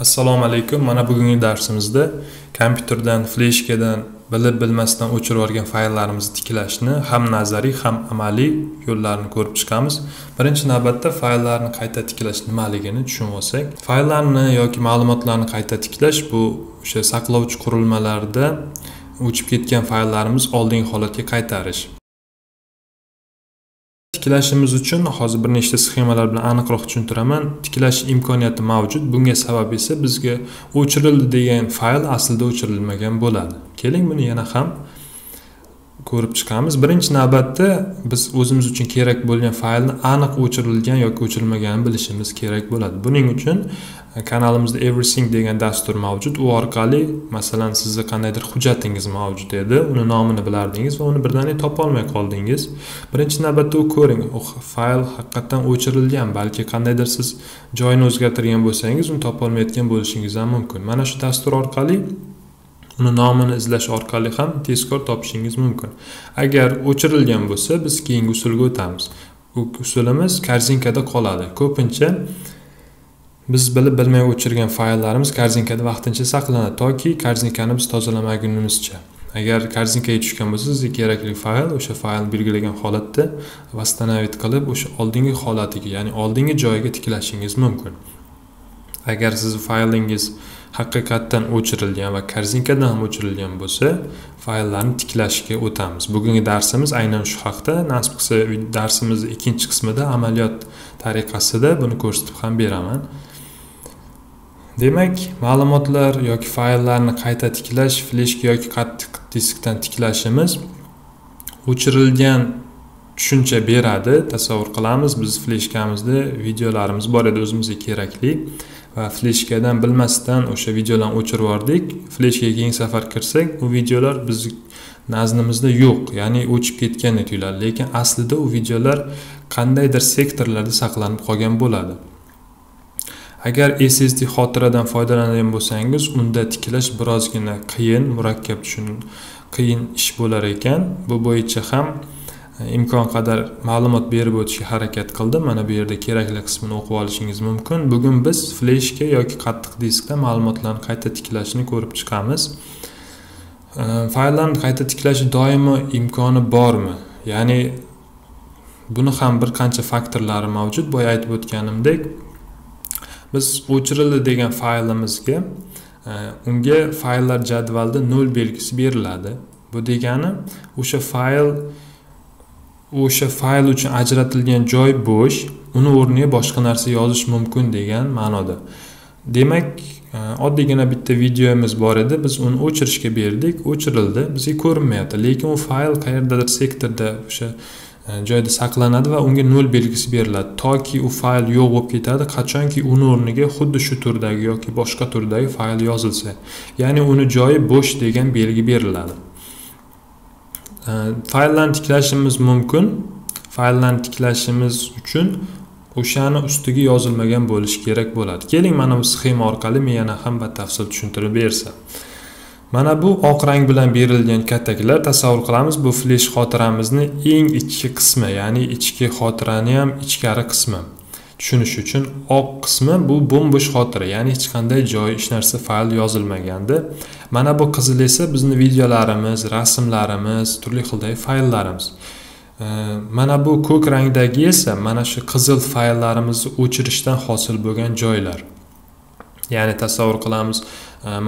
Assalomu alaykum. Mana bugungi darsimizda kompyuterdan fleshkadan bilib bilmasdan o'chirib olgan fayllarimizni tiklashni ham nazariy ham amaliy yo'llarini ko'rib chiqamiz. Birinchi navbatda fayllarni qayta tiklash nimaligini tushunib olsak, fayllarni yoki ma'lumotlarni qayta tiklash bu o'sha saqlovchi qurilmalarda o'chib ketgan fayllarimiz oldingi holatga qaytarish. Tiklashimiz uchun hozir bir nechta sxemalar bilan aniqroq tushuntiraman. Tiklash imkoniyati mavjud. Bunga sabab esa bizga o'chirildi degan fayl aslida o'chirilmagan bo'ladi. Keling buni yana ham ko'rib chiqamiz. Birinchi navbatda biz o'zimiz uchun kerak bo'lgan faylni aniq o'chirilgan yoki o'chirilmaganini bilishimiz kerak bo'ladi. Buning uchun kanalimizda everything degan dastur mavjud. U orqali masalan sizning qandaydir hujjatingiz mavjud edi, uni nomini bilardingiz va uni birdan topa olmay qoldingiz. Birinchi navbatda u ko'ring, fayl haqiqatan o'chirilgan, balki qandaydir siz joyini o'zgartirgan bo'lsangiz, uni topa olmayotgan bo'lishingiz ham mumkin. Mana shu dastur orqali uni nomini izlash orqali ham tezkor topishingiz mumkin. Agar o'chirilgan bo'lsa, biz keyingi usulga o'tamiz. Bu usulimiz korzinkada qoladi. Ko'pincha biz bilib bilmay o'chirgan fayllarimiz korzinkada vaqtincha saqlanadi toki korzinkani biz tozalamagunimizcha. Agar korzinkaga tushgan bo'lsa, sizga kerakli fayl o'sha faylni belgilagan holatda vastanovit qilib o'sha oldingi holatiga, ya'ni oldingi joyiga tiklashingiz mumkin. Agar siz faylingiz haqiqatan o'chirilgan va korzinkadan ham o'chirilgan bo'lsa, fayllarni tiklashga o'tamiz. Bugungi darsimiz aynan shu haqda. Nasib qilsa darsimizning ikkinchi qismida amaliyot tariqasida buni ko'rsatib ham beraman. Demak, ma'lumotlar yoki fayllarni qayta tiklash, fleshka yoki qattiq diskdan tiklashimiz o'chirilgan tushuncha beradi. Tasavvur qilamiz, biz fleshkamizda videolarimiz bor edi, o'zimizga kerakli va fleshkadan bilmasdan o'sha videolarni o'chirib yubordik. Fleshkaga keyingi safar kirsak, u videolar biz nazdimizda yo'q, ya'ni o'chib ketgan tuyuladi, lekin aslida u videolar qandaydir sektorlarda saqlanib qolgan bo'ladi. Agar SSD xotiradan foydalanadigan bo'lsangiz, unda tiklash birozgina qiyin, murakkab qiyin ish bo'lar ekan. Bu bo'yicha ham imkon qadar ma'lumot berib o'tishga harakat qildim. Mana bu yerda kerakli qismini o'qib olishingiz mumkin. Bugun biz fleshka yoki qattiq diskda ma'lumotlarni qayta tiklashni ko'rib chiqamiz. Fayllarni qayta tiklash doimo imkoni bormi? Ya'ni buni ham bir qancha faktorlari mavjud. Boya aytib o'tganimdek, biz o'chirildi degan faylimizga unga fayllar jadvalida 0 belgisi beriladi. Bu degani o'sha fayl uchun ajratilgan joy bo'sh, uni o'rniga boshqa narsa yozish mumkin degan ma'noda. Demak, oddiygina bitta videomiz bor edi, biz uni o'chirishga berdik, o'chirildi, bizga ko'rinmayapti, lekin u fayl qayerdadir sektorda o'sha joyda saqlanadi va unga 0 belgisi beriladi toki u fayl yo'q bo'lib ketadi, qachonki uni o'rniga xuddi shu turdagi yoki boshqa turdagi fayl yozilsa, ya'ni uni joyi bo'sh degan belgi beriladi. Fayllarni tiklashimiz mumkin. Fayllarni tiklashimiz uchun o'shani ustiga yozilmagan bo'lishi kerak bo'ladi. Keling, mana bu sxema orqali men yana ham batafsil tushuntirib bersam. Mana bu oq rang bilan berilgan kataklar, tasavvur qilamiz, bu flesh xotiramizni eng ichki qismi, ya'ni ichki xotirani ham ichkari qismi. Tushunish uchun oq qismi bu bo'mbo'sh xotira, ya'ni hech qanday joy, hech narsa fayl yozilmaganda. Mana bu qizil esa bizning videolarimiz, rasmlarimiz, turli xildagi fayllarimiz. Mana bu ko'k rangdagi esa mana shu qizil fayllarimizni o'chirishdan hosil bo'lgan joylar. Ya'ni tasavvur qilamiz,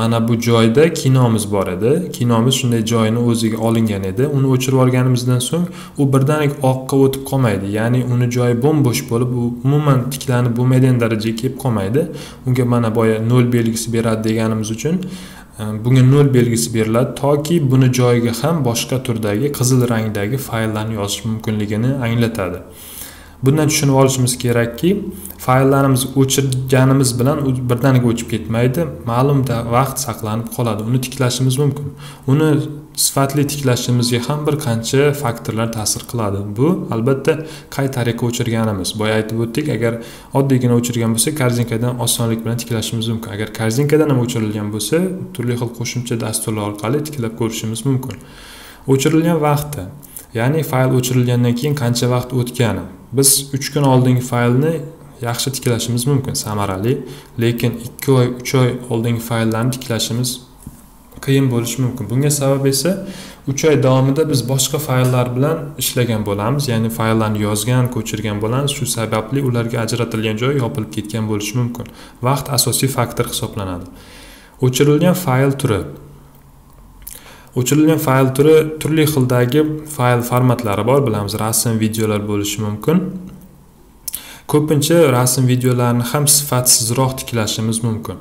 mana bu joyda kinomiz bor edi. Kinomiz shunday joyini o'ziga olingan edi. Uni o'chirib olganimizdan so'ng u birdan oqqa o'tib qolmaydi. Ya'ni uni joyi bo'mbo'sh bo'lib, u umuman tiklanib bo'lmaydigan darajaga kelib qolmaydi. Unga mana boya 0 belgisi beradi deganimiz uchun bunga 0 belgisi beriladi toki buni joyiga ham boshqa turdagi qizil rangdagi fayllarni yozish mumkinligini anglatadi. Bundan tushunib olishimiz kerakki, fayllarimizni o'chirganimiz bilan u birdaniga o'chib ketmaydi. Ma'lum da vaqt saqlanib qoladi. Uni tiklashimiz mumkin. Uni sifatli tiklashimizga ham bir qancha faktorlar ta'sir qiladi. Bu albatta qay tariqa o'chirganimiz. Boya aytib o'tdik, agar oddiygina o'chirgan bo'lsa, korzinkadan osonlik bilan tiklashimiz mumkin. Agar korzinkadan ham o'chirilgan bo'lsa, turli xil qo'shimcha dasturlar orqali tiklab ko'rishimiz mumkin. O'chirilgan vaqti, ya'ni fayl o'chirilgandan keyin qancha vaqt o'tgani. Biz 3 kun oldingi faylni, yaxshi tiklashimiz mümkün, samarali. Lekin 2 oy, 3 oy oldingi fayllarni tiklashimiz qiyin bo'lishi mümkün. Bunga sabab esa 3 oy davomida biz boshqa fayllar bilan ishlagan bo'lamiz, ya'ni fayllarni yozgan, ko'chirgan bo'lamiz. Shu sababli ularga ajratilgan joyi yopilib ketgan bo'lishi mümkün. Vaqt asosiy faktor hisoblanadi. O'chirilgan fayl turi. O'chirilgan fayl turi turli xildagi fayl formatlari bor, bilamiz, rasm, videolar bo'lishi mümkün. Ko'pincha rasm videolarni ham sifatsizroq tiklashimiz mümkün.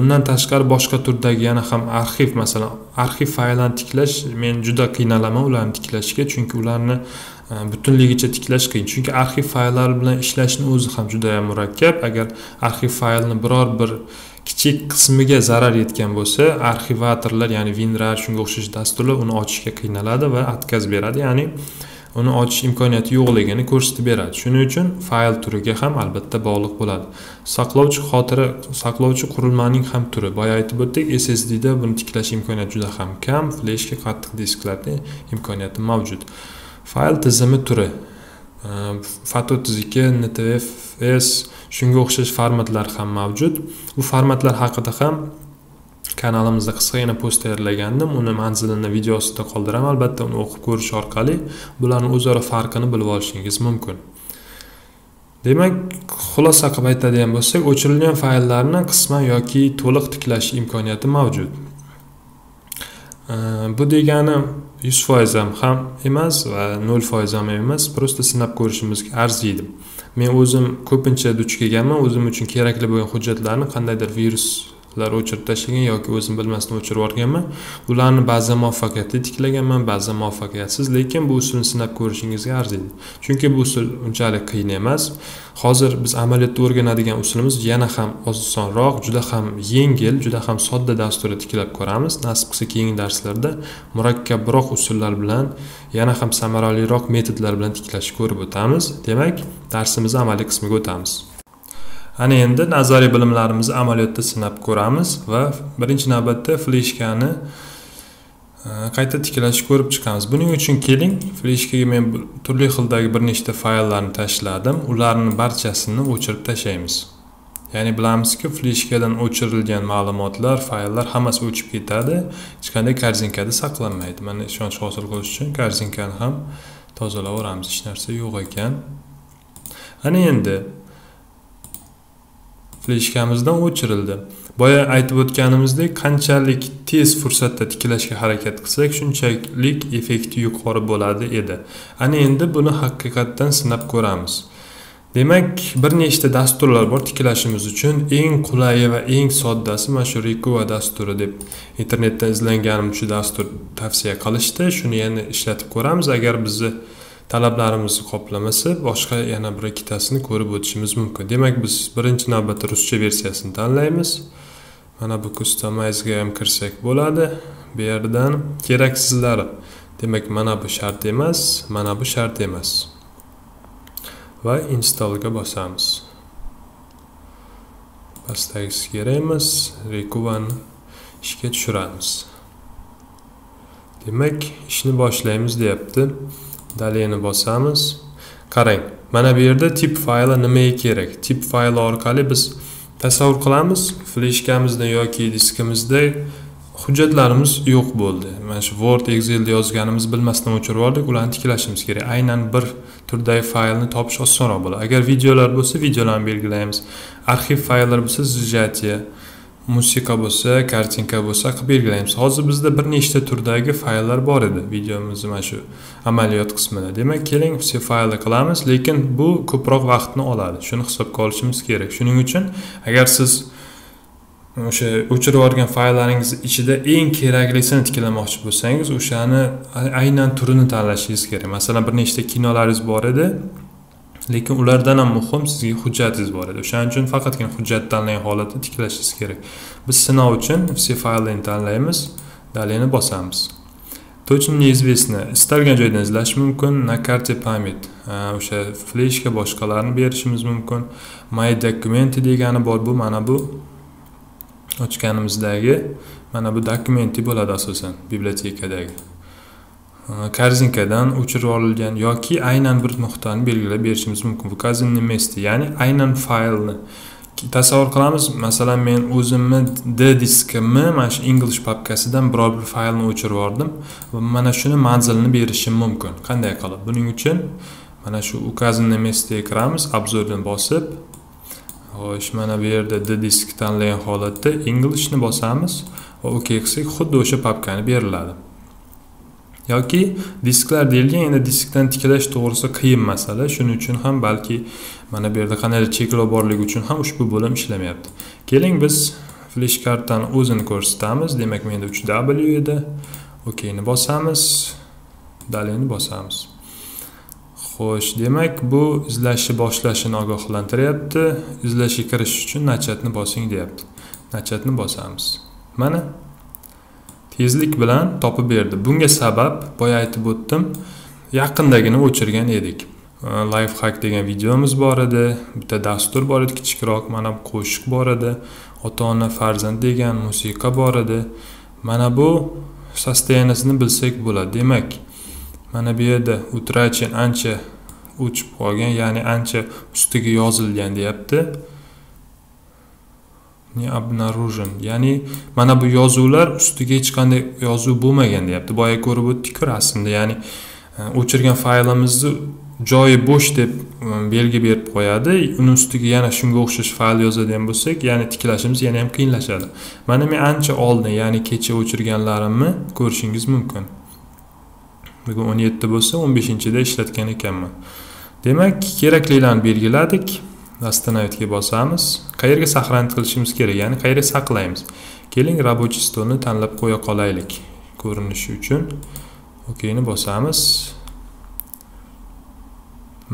Undan tashqari boshqa turdagi yana ham arxiv, masalan, arxiv fayllarni tiklash men juda qiynalaman ularni tiklashga, chunki ularni butunligicha tiklash qiyin. Chunki arxiv fayllar bilan ishlashning o'zi ham juda murakkab. Agar arxiv faylni biror bir kichik qismiga zarar yetgan bo'lsa, arxivatorlar, ya'ni WinRAR shunga o'xshash dasturlar uni ochishga qiynaladi va atkaz beradi, ya'ni uni ochish imkoniyati yo'qligini ko'rsatib beradi. Shuning uchun fayl turiga ham albatta bog'liq bo'ladi. Saqlovchi xotira, saqlovchi qurilmaning ham turi. Boya aytib o'tdik, SSD da buni tiklash imkoniyati juda ham kam, fleshga qattiq disklarda imkoniyati mavjud. Fayl tizimi turi. FAT32, NTFS, shunga o'xshash formatlar ham mavjud. Bu formatlar haqida ham kanalimizda qisqa yana post tayyorlagandim. Uni manzilini videosida qoldiraman. Albatta uni o'qib ko'rish orqali bularni o'zaro farqini bilib olishingiz mumkin. Demak, xulosa qilib aytadigan bo'lsak, o'chirilgan fayllarni qisman yoki to'liq tiklash imkoniyati mavjud. Bu degani 100% ham emas va 0% ham emas, prosta sinab ko'rishimizga arziydi. Men o'zim ko'pincha duch kelganman, o'zim uchun kerakli bo'lgan hujjatlarni qandaydir virus lar o'chirib tashlagan yoki o'zim bilmasdan o'chirib yuborganman. Ularni ba'zan muvaffaqiyatli tiklaganman, ba'zan muvaffaqiyatsiz, lekin bu usulni sinab ko'rishingizga arziydi. Chunki bu usul unchalik qiyin emas. Hozir biz amaliyotda o'rganadigan usulimiz yana ham osonroq, juda ham yengil, juda ham sodda dasturni tiklab ko'ramiz. Nasib qilsa keyingi darslarda murakkabroq usullar bilan, yana ham samaraliroq metodlar bilan tiklashni ko'rib o'tamiz. Demak, darsimizni amaliy qismiga o'tamiz. Ana endi nazariy bilimlarimizni amaliyotda sinab ko'ramiz va birinchi navbatda fleshkani qayta tiklashni ko'rib chiqamiz. Buning uchun keling, fleshkaga men turli xildagi bir nechta fayllarni tashladim. Ularning barchasini o'chirib tashlaymiz. Ya'ni bilamizki, fleshkadan o'chirilgan ma'lumotlar, fayllar hammasi o'chib ketadi, hech qanday korzinkada saqlanmaydi. Mana ishonch hosil qilish uchun korzinkani ham tozalaveramiz, hech narsa yo'q ekan. Ana endi fleshkamizdan o'chirildi. Boya aytib o'tganimizdek, qanchalik tez fursatda tiklashga harakat qilsak, shunchalik effekti yuqori bo'ladi edi. Ana endi buni haqiqatdan sinab ko'ramiz. Demak, bir nechta dasturlar bor tiklashimiz uchun. Eng qulayi va eng soddasi mana shu Recuva dasturi deb internetdan izlanganim shu dastur tavsiya qilishdi. Shuni yana ishlatib ko'ramiz. Agar bizni talablarimizni qoplamasa, boshqa yana bir ikkitasini ko'rib o'tishimiz mumkin. Demak, biz birinchi navbatda ruscha versiyasini tanlaymiz. Mana bu customize'ga ham kirsak bo'ladi. Bu yerdan keraksizlari. Demak, mana bu shart emas, mana bu shart emas. Va installga bosamiz. Pastdagisi kerak emas, Recuva'ni ishga tushiramiz. Demak, ishni boshlaymiz deyapti. Dalini bosamiz. Qarang, mana bu yerda tip fayli nimaga kerak? Tip fayli orqali biz tasavvur qilamiz, fleshkamizda yoki diskimizda hujjatlarimiz yo'q bo'ldi. Mana shu Word, Excel yozganimiz bilmasdan o'chirib yubordik, ularni tiklashimiz kerak. Aynan bir turdagi faylni topish osonroq bo'ladi. Agar videolar bo'lsa, videolarni belgilaymiz. Arxiv fayllar bo'lsa, zjatiya, musiqa bo'lsa, kartinka bo'lsa qilib belgilaymiz. Hozir bizda bir nechta turdagi fayllar bor edi. Videomizni mana shu amaliyot qismida. Demak, keling vse faylni qilamiz, lekin bu ko'proq vaqtni oladi. Shuni hisobga olishimiz kerak. Shuning uchun agar siz o'sha o'chirib olgan fayllaringiz ichida eng keraklisini tiklamoqchi bo'lsangiz, o'shani aynan turini tanlashingiz kerak. Masalan, bir nechta kinolaringiz bor edi, lekin ulardan ham muhim sizga hujjatingiz bor edi. O'shaning uchun faqatgina hujjat tanlangan holatda tiklashingiz kerak. Biz sinov uchun vse fayllarni tanlaymiz, dalini bosamiz. Точно неизвестно. Istalgan joydan izlash mumkin. Na karta pamyat. O'sha fleshka boshqalarni berishimiz mumkin. My document degani bor. Bu mana bu ochganimizdagi, mana bu dokumenti bo'ladi asosan bibliotekadagi. korzinkadan o'chirib olingan yoki aynan bir nuqtani belgilab berishimiz mumkin. Bu korzinni mesti, ya'ni aynan faylni. Tasavvur qilamiz, masalan men o'zimni D diskimni mana shu English papkasidan biror bir faylni o'chirib oldim va mana shuni manzilini berishim mumkin. Qanday qilib? Buning uchun mana shu ukazinni mestiga kiramiz, obzordan bosib, xo'sh, mana bu yerda D disk tanlagan holatda Englishni bosamiz va OK qilsak, xuddi o'sha papkani beriladi. Yoki disklar deyilgan, endi diskdan tiklash to'g'risi qiyin masala. Shuning uchun ham balki mana bu yerda qanday cheklov borligi uchun ham ushbu bo'lim ishlamayapti. Keling biz flash kartani o'zini ko'rsatamiz. Demak, menda 3W edi. OK ni bosamiz, dalini bosamiz. Xo'sh, demak bu izlashni boshlashini ogohlantiryapti. Izlashga kirish uchun nachatni bosing deyapti. Nachatni bosamiz. Mana tezlik bilan topib berdi. Bunga sabab, boya aytib o'tdim, yaqindagini o'chirgan edik. Life hack degan videomiz bor edi, bitta dastur bor edi, kichikroq, mana bu qo'shiq bor edi, ota-ona farzand degan musiqa bor edi. Mana bu sostanisini bilsak bo'ladi. Demak, mana bu yerda utrachin ancha o'chib qolgan, ya'ni ancha ustiga yozilgan deyapti. Ni обнаружен, ya'ni mana bu yozuvlar ustiga hech qanday yozuv bo'lmagan deyapti. Boya ko'rib o'tdik-ku rasmda, ya'ni o'chirgan faylimizni joyi bo'sh deb belgi berib qo'yadi. Uning ustiga yana shunga o'xshash fayl yozadigan bo'lsak, ya'ni tiklashimiz yana ham qiyinlashadi. Mana men ancha oldin, ya'ni kecha o'chirganlarimni ko'rishingiz mumkin. Bugun 17 bo'lsa, 15-da ishlatgan ekanman. Demak, keraklilarni belgiladik. Остановкаga bosamiz. Qayerga saqlanib qilishimiz kerak, ya'ni qayerga saqlaymiz. Keling, rabochiy stolni tanlab qo'ya qolaylik ko'rinishi uchun. OK ni bosamiz.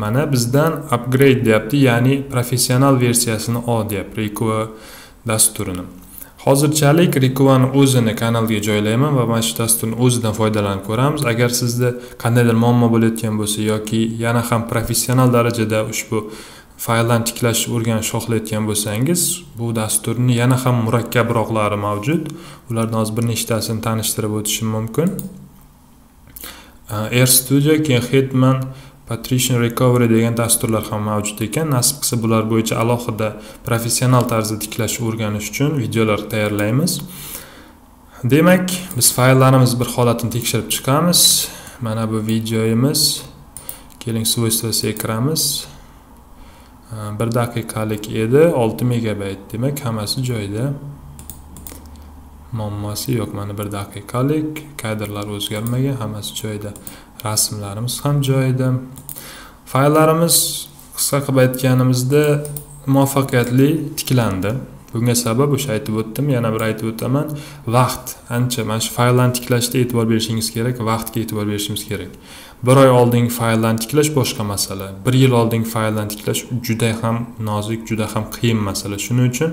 Mana bizdan upgrade deyapti, ya'ni professional versiyasini ol deyapti Recuva dasturini. Hozirchalik Recuva'ni o'zini kanalga joylayman va mana shu dasturni o'zidan foydalanib ko'ramiz. Agar sizda qandaydir muammo bo'layotgan bo'lsa yoki yana ham professional darajada ushbu fayllarni tiklashni o'rganish xohlayotgan bo'lsangiz, bu dasturni yana ham murakkabroqlari mavjud. Ulardan hozir bir nechtasini tanishtirib o'tishim mumkin. RStudio, keyin Hetman, Patrician Recovery degan dasturlar ham mavjud ekan. Nasib qilsa bular bo'yicha alohida professional tarzda tiklashni o'rganish uchun videolar tayyorlaymiz. Demak, biz fayllarimiz bir holatini tekshirib chiqamiz. Mana bu videoyimiz. Keling, svojstvasiga kiramiz. 1 daqiqalik edi, 6 megabayt. Demak, hammasi joyida. Muammosi yo'q. Mana 1 daqiqalik, kadrlar o'zgarmagan, hammasi joyida. Rasmlarimiz ham joyida. Fayllarimiz qisqa qilib aytganimizda muvaffaqiyatli tiklandi. Bunga sabab o'sha aytib o'tdim, yana bir aytib o'taman, vaqt ancha. Mana shu fayllarni tiklashda e'tibor berishingiz kerak, vaqtga e'tibor berishimiz kerak. 1 oy oldingi fayllarni tiklash boshqa masala. 1 yil oldingi fayllarni tiklash juda ham nozik, juda ham qiyin masala. Shuning uchun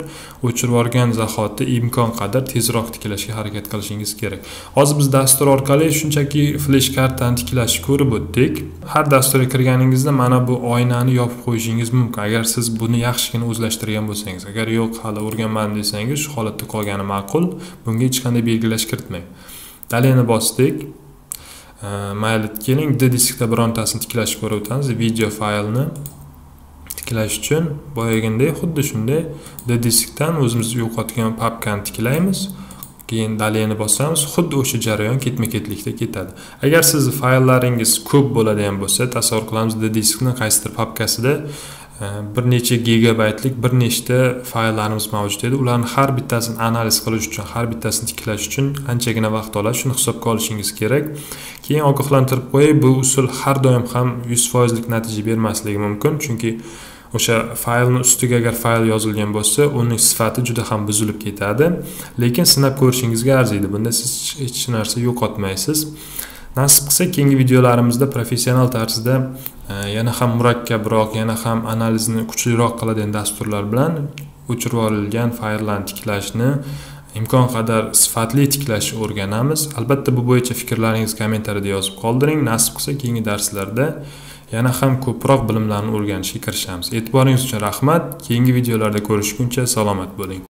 o'chirib yuborgan zahoti imkon qadar tezroq tiklashga harakat qilishingiz kerak. Hozir biz dastur orqali shunchaki flash kartani tiklashni ko'rib o'tdik. Har dasturga kirganingizda mana bu oynani yopib qo'yishingiz mumkin. Agar siz buni yaxshigina o'zlashtirgan bo'lsangiz, agar yo'q, hali o'rganmadim desangiz, shu holatda qolgani ma'qul. Bunga hech qanday belgilash kiritmang. Dalini bosdik. Mayli, keling D diskda birontasini tiklashni ko'rib o'tamiz. Video faylni tiklash uchun boyagindek xuddi shunday D diskdan o'zimiz yo'qotgan papkani tiklaymiz. Keyin daleni bosamiz. Xuddi o'sha jarayon ketma-ketlikda ketadi. Agar siz fayllaringiz ko'p bo'ladigan bo'lsa, tasavvur qilamiz, D diskni qaysidir papkasida bir necha gigabaytlik bir nechta fayllarimiz mavjud edi. Ularni har bittasini analiz qilish uchun, har bittasini tiklash uchun anchagina vaqt oladi. Shuni hisobga olishingiz kerak. Keyin ogohlantirib qo'yay, bu usul har doim ham 100% lik natija bermasligi mumkin, chunki o'sha faylning ustiga agar fayl yozilgan bo'lsa, uning sifati juda ham buzilib ketadi. Lekin sinab ko'rishingizga arziydi. Bunda siz hech narsa yo'qotmaysiz. Nasib qilsa keyingi videolarimizda professional tarzda yana ham murakkabroq, yana ham analizni kuchliroq qiladigan dasturlar bilan o'chirib olingan fayllarni tiklashni imkon qadar sifatli tiklashni o'rganamiz. Albatta, bu bo'yicha fikrlaringizni kommentariyada yozib qoldiring. Nasib qilsa keyingi darslarda yana ham ko'proq bilimlarni o'rganishga kirishamiz. E'tiboringiz uchun rahmat. Keyingi videolarda ko'rishguncha salomat bo'ling.